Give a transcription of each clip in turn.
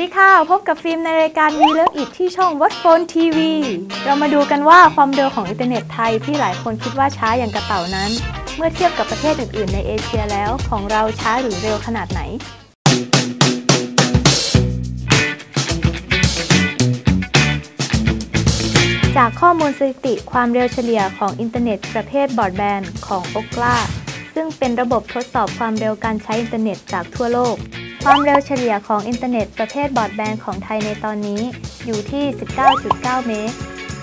สดีค่ะพบกับฟิล์มในรายการ We Love It ที่ช่อง Watch Phone TV เรามาดูกันว่าความเร็วของอินเทอร์เน็ตไทยที่หลายคนคิดว่าช้าอย่างกระเป๋านั้นเมื่อเทียบกับประเทศอื่นๆในเอเชียแล้วของเราช้าหรือเร็วขนาดไหนจากข้อมูลสถิติความเร็วเฉลี่ยของอินเทอร์เน็ตประเภทบรอดแบนด์ของ Ookla ซึ่งเป็นระบบทดสอบความเร็วการใช้อินเทอร์เน็ตจากทั่วโลกความเร็วเฉลี่ยของอินเทอร์เน็ตประเภทบรอดแบนด์ของไทยในตอนนี้อยู่ที่ 19.9 เมกะ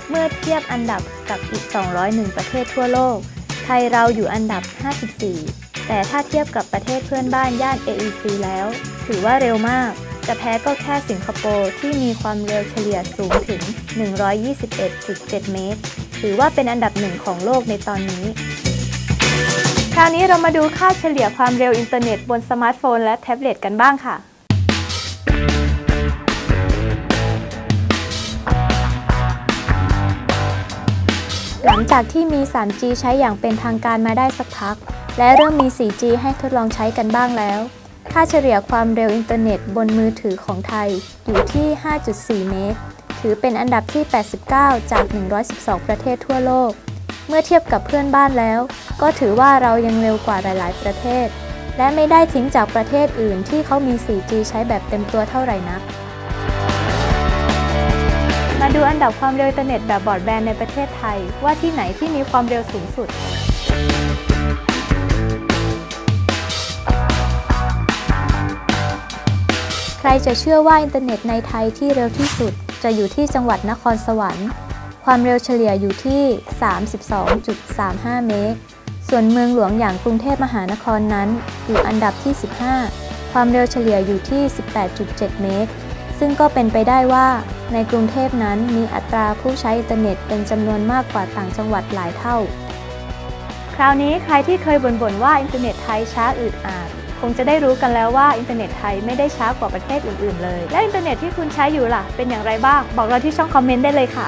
เมื่อเทียบอันดับกับอีก201ประเทศทั่วโลกไทยเราอยู่อันดับ54แต่ถ้าเทียบกับประเทศเพื่อนบ้านย่าน AEC แล้วถือว่าเร็วมากจะแพ้ก็แค่สิงคโปร์ที่มีความเร็วเฉลี่ยสูงถึง 121.7 เมกะถือว่าเป็นอันดับหนึ่งของโลกในตอนนี้คราวนี้เรามาดูค่าเฉลี่ยความเร็วอินเทอร์เน็ตบนสมาร์ทโฟนและแท็บเล็ตกันบ้างค่ะหลังจากที่มี 3G ใช้อย่างเป็นทางการมาได้สักพักและเริ่มมี 4G ให้ทดลองใช้กันบ้างแล้วค่าเฉลี่ยความเร็วอินเทอร์เน็ตบนมือถือของไทยอยู่ที่ 5.4 เมกะถือเป็นอันดับที่ 89 จาก 112 ประเทศทั่วโลกเมื่อเทียบกับเพื่อนบ้านแล้วก็ถือว่าเรายังเร็วกว่าหลายๆประเทศและไม่ได้ทิ้งจากประเทศอื่นที่เขามี 4G ใช้แบบเต็มตัวเท่าไหร่นักมาดูอันดับความเร็วอินเทอร์เน็ตแบบบรอดแบนด์ในประเทศไทยว่าที่ไหนที่มีความเร็วสูงสุดใครจะเชื่อว่าอินเทอร์เน็ตในไทยที่เร็วที่สุดจะอยู่ที่จังหวัดนครสวรรค์ความเร็วเฉลี่ยอยู่ที่ 32.35 เมกะส่วนเมืองหลวงอย่างกรุงเทพมหานครนั้นอยู่อันดับที่ 15ความเร็วเฉลี่ยอยู่ที่ 18.7 เมกะซึ่งก็เป็นไปได้ว่าในกรุงเทพนั้นมีอัตราผู้ใช้อินเทอร์เน็ตเป็นจำนวนมากกว่าต่างจังหวัดหลายเท่าคราวนี้ใครที่เคยบ่นว่าอินเทอร์เน็ตไทยช้าอืดอาดคงจะได้รู้กันแล้วว่าอินเทอร์เน็ตไทยไม่ได้ช้ากว่าประเทศอื่นๆเลยและอินเทอร์เน็ตที่คุณใช้อยู่ล่ะเป็นอย่างไรบ้างบอกเราที่ช่องคอมเมนต์ได้เลยค่ะ